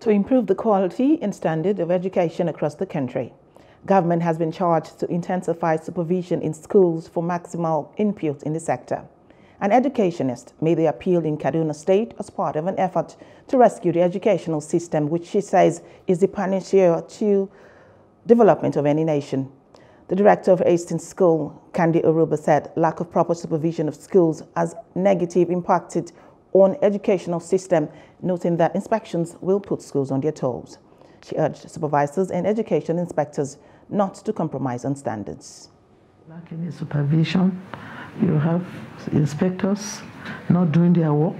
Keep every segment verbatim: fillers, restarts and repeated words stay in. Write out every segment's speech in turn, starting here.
to improve the quality and standard of education across the country. Government has been charged to intensify supervision in schools for maximal input in the sector. An educationist made the appeal in Kaduna State as part of an effort to rescue the educational system, which she says is the panacea to development of any nation. The director of Aston School, Candy Oruba, said lack of proper supervision of schools has negative impacted on educational system, noting that inspections will put schools on their toes. She urged supervisors and education inspectors not to compromise on standards. Lacking in supervision, you have inspectors not doing their work.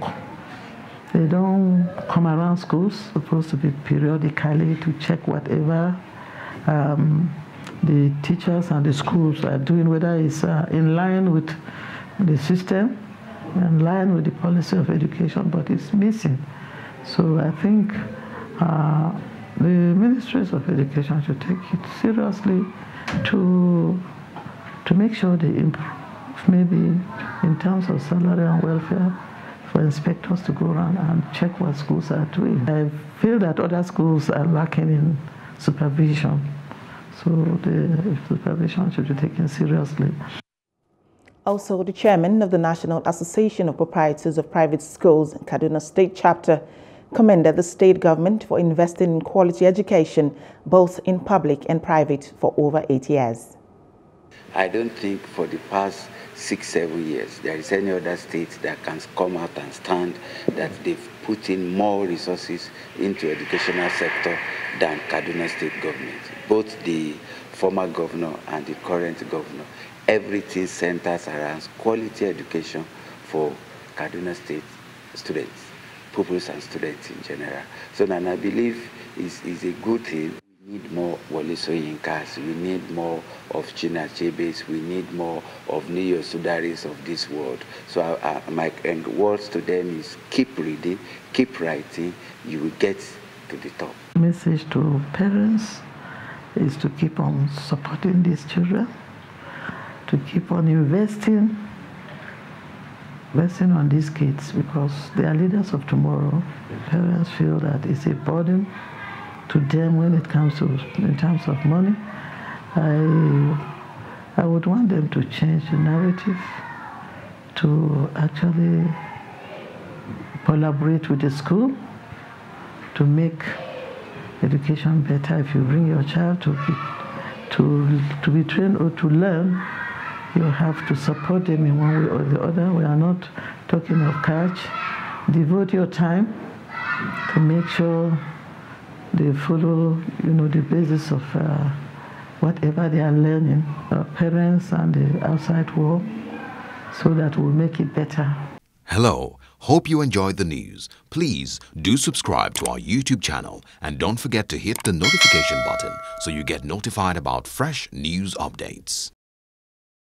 They don't come around schools, supposed to be periodically to check whatever um, the teachers and the schools are doing, whether it's uh, in line with the system, in line with the policy of education, but it's missing. So I think uh, the ministries of education should take it seriously to, to make sure they improve, maybe in terms of salary and welfare, for inspectors to go around and check what schools are doing. I feel that other schools are lacking in supervision, so the supervision should be taken seriously. Also, the chairman of the National Association of Proprietors of Private Schools, Kaduna State Chapter, commended the state government for investing in quality education, both in public and private, for over eight years. I don't think for the past six, seven years there is any other state that can come out and stand that they've put in more resources into educational sector than Kaduna State government. Both the former governor and the current governor, everything centers around quality education for Kaduna State students, pupils and students in general. So and I believe it's, it's a good thing. We need more Wole Soyinkas, we need more of Chinua Achebes, we need more of New Sudaris of this world. So uh, my and words to them is keep reading, keep writing, you will get to the top. Message to parents is to keep on supporting these children, to keep on investing, investing on these kids, because they are leaders of tomorrow. Parents feel that it's a burden to them when it comes to, in terms of money. I, I would want them to change the narrative, to actually collaborate with the school to make education better. If you bring your child to be, to, to be trained or to learn, you have to support them in one way or the other. We are not talking of cash. Devote your time to make sure they follow, you know, the basis of uh, whatever they are learning, our parents and the outside world, so that we'll make it better. Hello, hope you enjoyed the news. Please do subscribe to our YouTube channel and don't forget to hit the notification button so you get notified about fresh news updates.